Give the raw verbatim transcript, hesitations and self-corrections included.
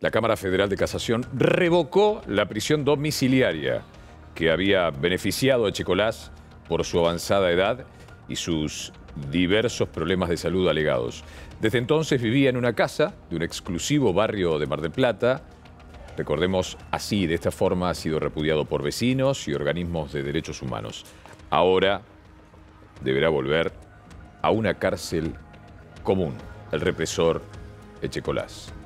la Cámara Federal de Casación revocó la prisión domiciliaria que había beneficiado a Etchecolatz por su avanzada edad y sus diversos problemas de salud alegados. Desde entonces vivía en una casa de un exclusivo barrio de Mar del Plata. Recordemos, así, de esta forma ha sido repudiado por vecinos y organismos de derechos humanos. Ahora deberá volver a una cárcel común, el represor Etchecolatz.